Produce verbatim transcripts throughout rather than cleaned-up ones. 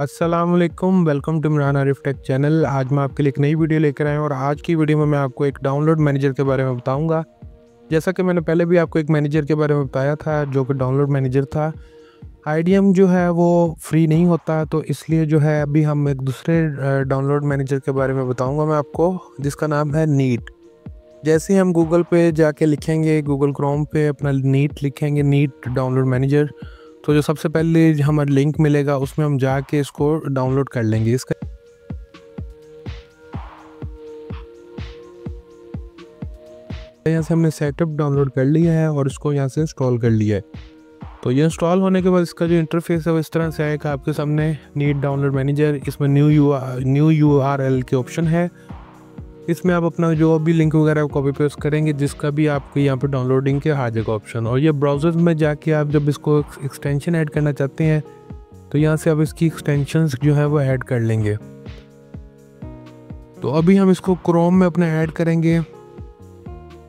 अस्सलाम वालेकुम, welcome to Imran Arif tech channel. आज मैं आपके लिए एक नई वीडियो लेकर आया हूँ और आज की वीडियो में मैं आपको एक डाउनलोड मैनेजर के बारे में बताऊंगा। जैसा कि मैंने पहले भी आपको एक मैनेजर के बारे में बताया था जो कि डाउनलोड मैनेजर था। आई डी एम जो है वो फ्री नहीं होता, तो इसलिए जो है अभी हम एक दूसरे डाउनलोड मैनेजर के बारे में बताऊँगा मैं आपको, जिसका नाम है नीट। जैसे हम गूगल पे जाके लिखेंगे, गूगल क्रोम पे अपना नीट लिखेंगे, नीट डाउनलोड मैनेजर, तो जो सबसे पहले हमें लिंक मिलेगा उसमें हम जाके इसको डाउनलोड कर लेंगे। इसका यहाँ से हमने सेटअप डाउनलोड कर लिया है और इसको यहाँ से इंस्टॉल कर लिया है। तो ये इंस्टॉल होने के बाद इसका जो इंटरफेस है वो इस तरह से आएगा आपके सामने, नीट डाउनलोड मैनेजर। इसमें new U new U R L के ऑप्शन है। इसमें आप अपना जो भी लिंक वगैरह कॉपी पेस्ट करेंगे, जिसका भी आपको यहाँ पर डाउनलोडिंग के आ जाएगा ऑप्शन। और ये ब्राउज़र में जाके आप जब इसको एक्सटेंशन ऐड करना चाहते हैं तो यहाँ से आप इसकी एक्सटेंशंस जो है वो ऐड कर लेंगे। तो अभी हम इसको क्रोम में अपना ऐड करेंगे,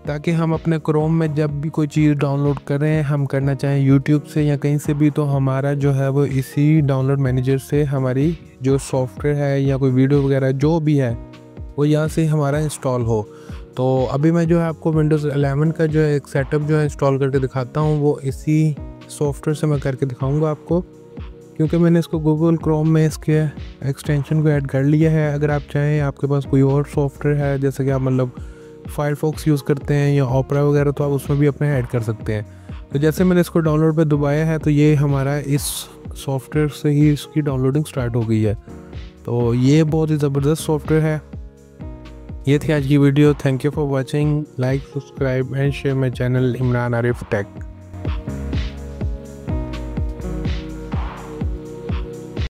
ताकि हम अपने क्रोम में जब भी कोई चीज़ डाउनलोड करें, हम करना चाहें यूट्यूब से या कहीं से भी, तो हमारा जो है वो इसी डाउनलोड मैनेजर से हमारी जो सॉफ्टवेयर है या कोई वीडियो वगैरह जो भी है वो यहाँ से हमारा इंस्टॉल हो। तो अभी मैं जो है आपको विंडोज़ इलेवन का जो है एक सेटअप जो है इंस्टॉल करके दिखाता हूँ, वो इसी सॉफ्टवेयर से मैं करके दिखाऊंगा आपको, क्योंकि मैंने इसको गूगल क्रोम में इसके एक्सटेंशन को ऐड कर लिया है। अगर आप चाहें, आपके पास कोई और सॉफ्टवेयर है, जैसे कि आप मतलब फायरफॉक्स यूज़ करते हैं या ओपरा वगैरह, तो आप उसमें भी अपने ऐड कर सकते हैं। तो जैसे मैंने इसको डाउनलोड पर दबाया है तो ये हमारा इस सॉफ्टवेयर से ही इसकी डाउनलोडिंग स्टार्ट हो गई है। तो ये बहुत ही ज़बरदस्त सॉफ्टवेयर है। ये थी आज की video. Thank you for watching. Like, subscribe and share my channel Imran Arif take.